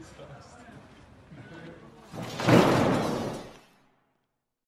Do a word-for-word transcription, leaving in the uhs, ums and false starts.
It's fast.